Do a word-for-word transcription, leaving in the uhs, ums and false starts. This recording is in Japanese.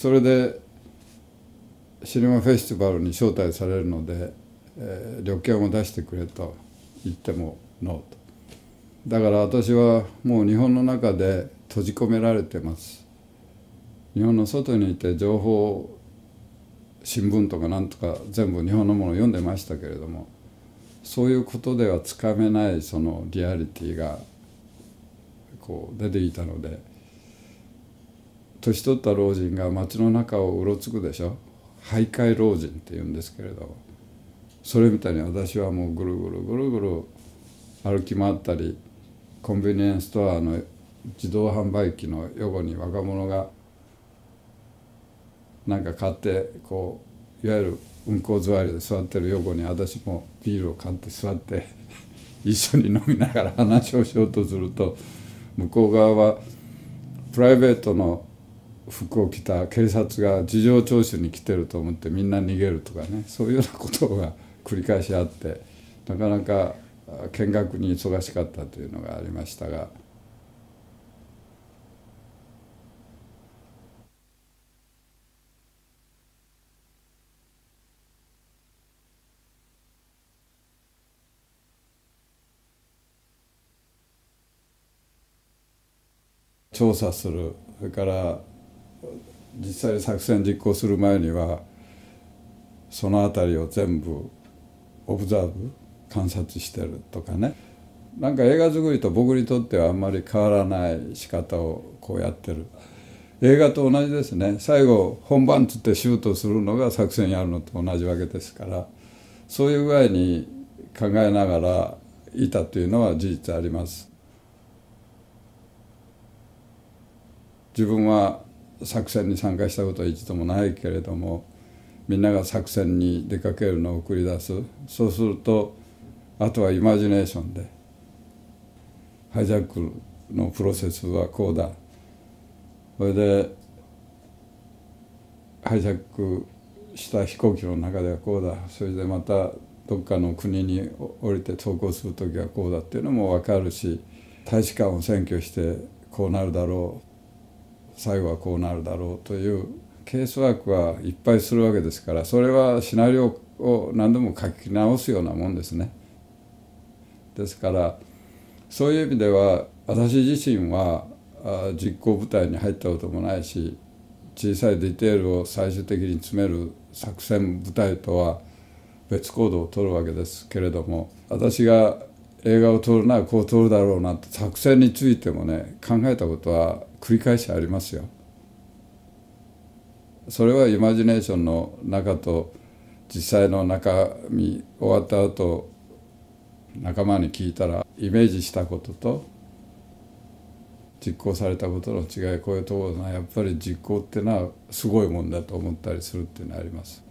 それでシネマフェスティバルに招待されるので、えー、旅券を出してくれと言ってもノーと。だから私はもう日本の中で閉じ込められてます。日本の外にいて情報新聞とかなんとか全部日本のものを読んでましたけれども、そういうことではつかめないそのリアリティがこう出ていたので、年取った老人が街の中をうろつくでしょ、徘徊老人って言うんですけれども、それみたいに私はもうぐるぐるぐるぐる歩き回ったり、コンビニエンスストアの自動販売機の横に若者がなんか買ってこういわゆるうんこ座りで座ってる横に私もビールを買って座って一緒に飲みながら話をしようとすると、向こう側はプライベートの服を着た警察が事情聴取に来てると思ってみんな逃げるとかね、そういうようなことが繰り返しあって、なかなか見学に忙しかったというのがありましたが。調査する、それから実際に作戦実行する前にはその辺りを全部オブザーブ観察してるとかね、なんか映画作りと僕にとってはあんまり変わらない仕方をこうやってる。映画と同じですね。最後本番っつってシュートするのが作戦やるのと同じわけですから、そういう具合に考えながらいたというのは事実あります。自分は作戦に参加したことは一度もないけれども、みんなが作戦に出かけるのを送り出す。そうするとあとはイマジネーションでハイジャックのプロセスはこうだ、それでハイジャックした飛行機の中ではこうだ、それでまたどっかの国に降りて投降する時はこうだっていうのも分かるし、大使館を占拠してこうなるだろう、最後はこうなるだろうというケースワークはいっぱいするわけですから、それはシナリオを何度も書き直すようなもんですね。ですからそういう意味では私自身は実行部隊に入ったこともないし、小さいディテールを最終的に詰める作戦部隊とは別行動をとるわけですけれども、私が映画を撮るならこう撮るだろうなって作戦についてもね、考えたことは繰り返しありますよ。それはイマジネーションの中と実際の中身終わった後仲間に聞いたら、イメージしたことと実行されたことの違い、こういうところがやっぱり実行ってのはすごいもんだと思ったりするっていうのはあります。